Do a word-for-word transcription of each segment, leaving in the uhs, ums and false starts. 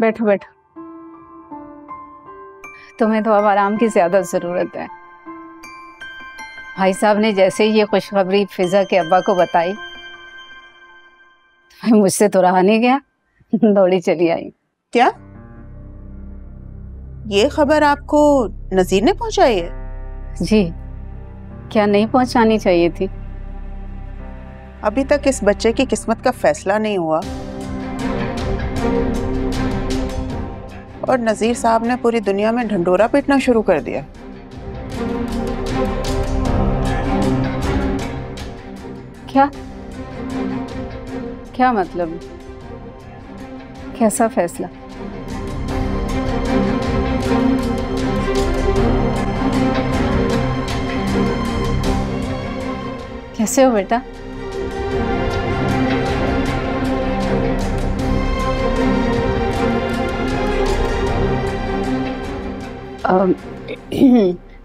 बैठो बैठो, तुम्हें तो अब आराम की ज्यादा जरूरत है। भाई साहब ने जैसे ही ये खुशखबरी फिजा के अब्बा को बताई, मैं मुझसे तो रहा नहीं गया, दौड़ी चली आई। क्या ये खबर आपको नज़ीर ने पहुंचाई है? जी, क्या नहीं पहुंचानी चाहिए थी? अभी तक इस बच्चे की किस्मत का फैसला नहीं हुआ और नज़ीर साहब ने पूरी दुनिया में ढंढोरा पीटना शुरू कर दिया। क्या क्या मतलब, कैसा फैसला? कैसे हो बेटा?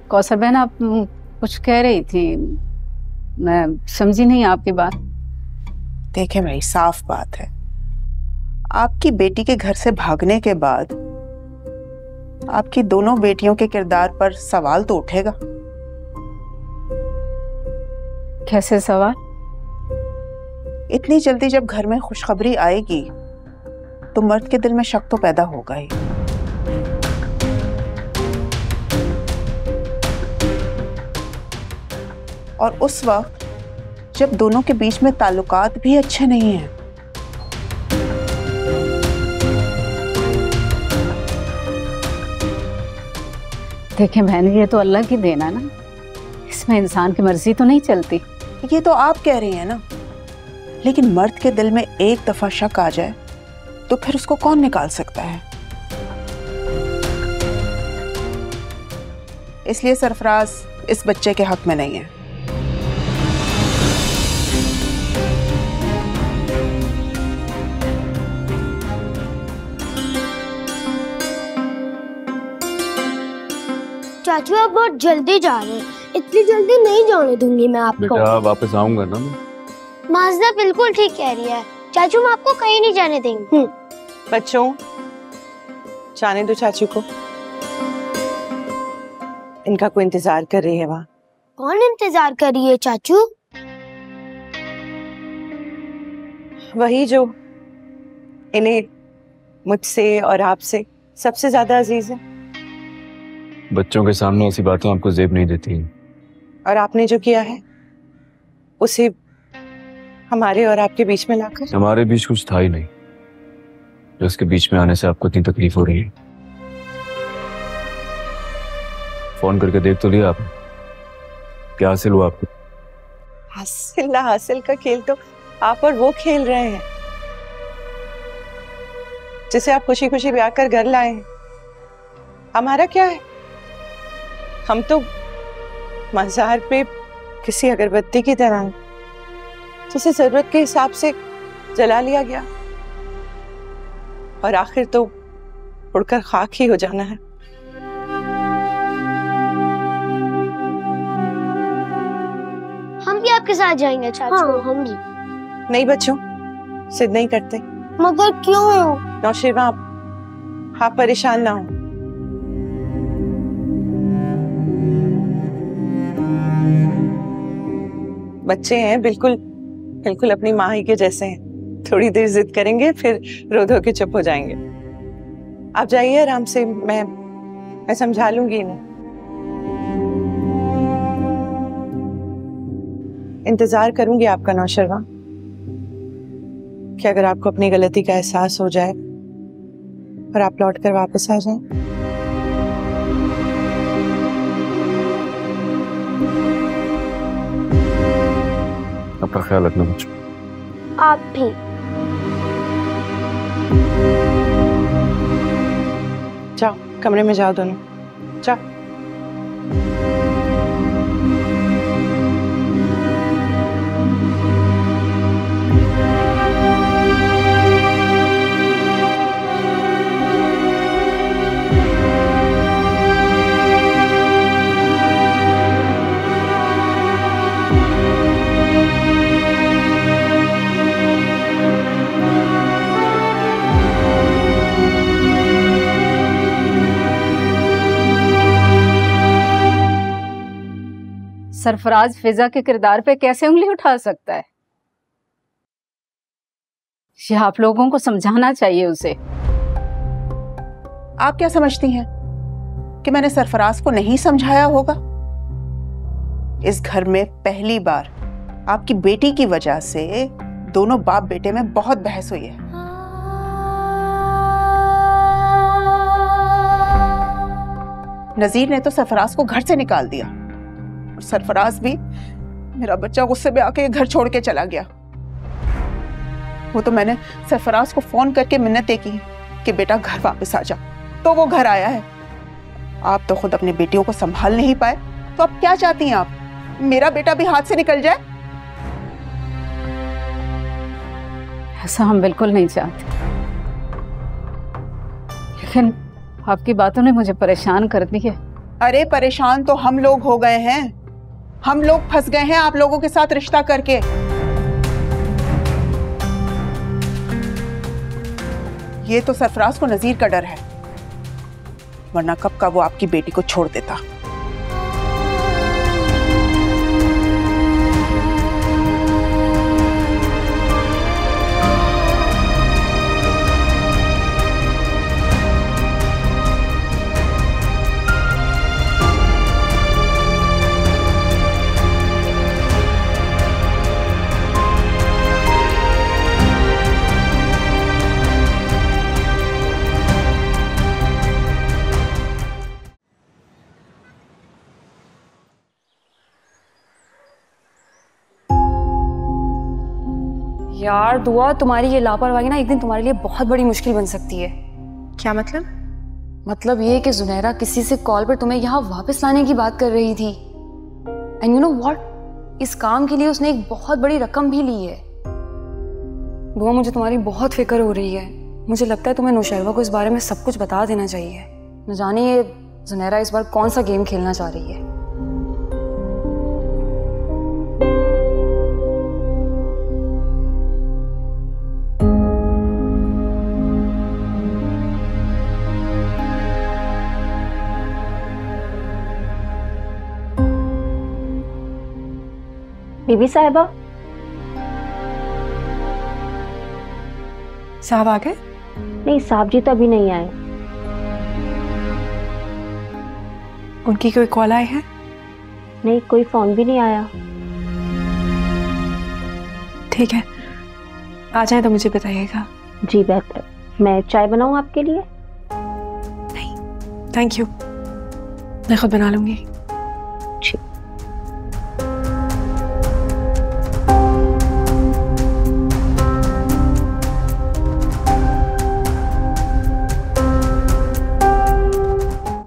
कौसर बहन, आप कुछ कह रही थी, मैं समझी नहीं आपकी बात। देखे मेरी साफ बात है, आपकी बेटी के घर से भागने के बाद आपकी दोनों बेटियों के किरदार पर सवाल तो उठेगा। कैसे सवाल? इतनी जल्दी जब घर में खुशखबरी आएगी तो मर्द के दिल में शक तो पैदा होगा ही। और उस वक्त जब दोनों के बीच में ताल्लुकात भी अच्छे नहीं हैं, देखें बहन, ये तो अल्लाह की देना ना, इसमें इंसान की मर्जी तो नहीं चलती। ये तो आप कह रही हैं ना, लेकिन मर्द के दिल में एक दफा शक आ जाए तो फिर उसको कौन निकाल सकता है? इसलिए सरफराज इस बच्चे के हक में नहीं है। चाचू आप बहुत जल्दी जा रहे हैं, इतनी जल्दी नहीं जाने दूंगी मैं आपको। बेटा वापस आऊंगा ना मैं। माज़दा बिल्कुल ठीक कह रही है चाचू, मैं आपको कहीं नहीं जाने देंगे। बच्चों जाने दो चाचू को, इनका कोई इंतजार कर रही है वहाँ। कौन इंतजार कर रही है चाचू? वही जो इन्हें मुझसे और आपसे सबसे ज्यादा अजीज है। बच्चों के सामने ऐसी बातें आपको जेब नहीं देती। और आपने जो किया है उसे हमारे और आपके बीच में लाकर? हमारे बीच कुछ था ही नहीं, जो उसके बीच में आने से आपको इतनी तकलीफ हो रही है। फोन करके देख तो लिया आपने, क्या हासिल हुआ आपको? हासिल ना हासिल का खेल तो आप और वो खेल रहे हैं जिसे आप खुशी खुशी ब्याह कर घर लाए हैं। हमारा क्या है, हम तो मजार पे किसी अगरबत्ती की तरह जिसे जरूरत के हिसाब से जला लिया गया और आखिर तो उड़कर खाक ही हो जाना है। हम भी आपके साथ जाएंगे चाचू। हाँ, हम भी। नहीं बच्चों, सिद्ध नहीं करते। मगर क्यों? नौशेरवां आप हाँ परेशान ना हो। बच्चे हैं, बिल्कुल बिल्कुल अपनी माँ ही के जैसे हैं। थोड़ी देर जिद करेंगे फिर रो धो के चुप हो जाएंगे। आप जाइए आराम से, मैं मैं समझा लूंगी इन्हें। इंतजार करूंगी आपका नौशरवां, कि अगर आपको अपनी गलती का एहसास हो जाए और आप लौट कर वापस आ जाएं। अपना ख्याल रखना मुझे। आप भी। जाओ कमरे में जाओ दोनों, जाओ। सरफराज फिजा के किरदार पे कैसे उंगली उठा सकता है? ये आप लोगों को समझाना चाहिए उसे। आप क्या समझती हैं कि मैंने सरफराज को नहीं समझाया होगा? इस घर में पहली बार आपकी बेटी की वजह से दोनों बाप बेटे में बहुत बहस हुई है। नजीर ने तो सरफराज को घर से निकाल दिया और सरफराज भी, मेरा बच्चा गुस्से में आके घर छोड़ के चला गया। वो तो मैंने सरफराज को फोन करके मिन्नतें की कि बेटा घर वापस आ जा, तो वो घर आया है। आप तो खुद अपनी बेटियों को संभाल नहीं पाए, तो अब क्या चाहती हैं आप, मेरा बेटा भी हाथ से निकल जाए? ऐसा हम बिल्कुल नहीं चाहते, लेकिन आपकी बातों ने मुझे परेशान कर दी है। अरे परेशान तो हम लोग हो गए हैं, हम लोग फंस गए हैं आप लोगों के साथ रिश्ता करके। ये तो सरफराज को नजीर का डर है, वरना कब का वो आपकी बेटी को छोड़ देता। यार दुआ, तुम्हारी ये लापरवाही ना एक दिन तुम्हारे लिए बहुत बड़ी मुश्किल बन सकती है। क्या मतलब? मतलब ये कि जुनैरा किसी से कॉल पर तुम्हें यहाँ वापस लाने की बात कर रही थी। एंड यू नो व्हाट, इस काम के लिए उसने एक बहुत बड़ी रकम भी ली है। दुआ मुझे तुम्हारी बहुत फिक्र हो रही है। मुझे लगता है तुम्हें नौशरवा को इस बारे में सब कुछ बता देना चाहिए। न जाने ये जुनैरा इस बार कौन सा गेम खेलना चाह रही है। बीबी साहिबा साहब आ गए? नहीं साहब जी तभी नहीं आए। उनकी कोई कॉल आई है? नहीं, कोई फोन भी नहीं आया। ठीक है, आ जाए तो मुझे बताइएगा। जी बेहतर। मैं चाय बनाऊं आपके लिए? नहीं थैंक यू, मैं खुद बना लूंगी।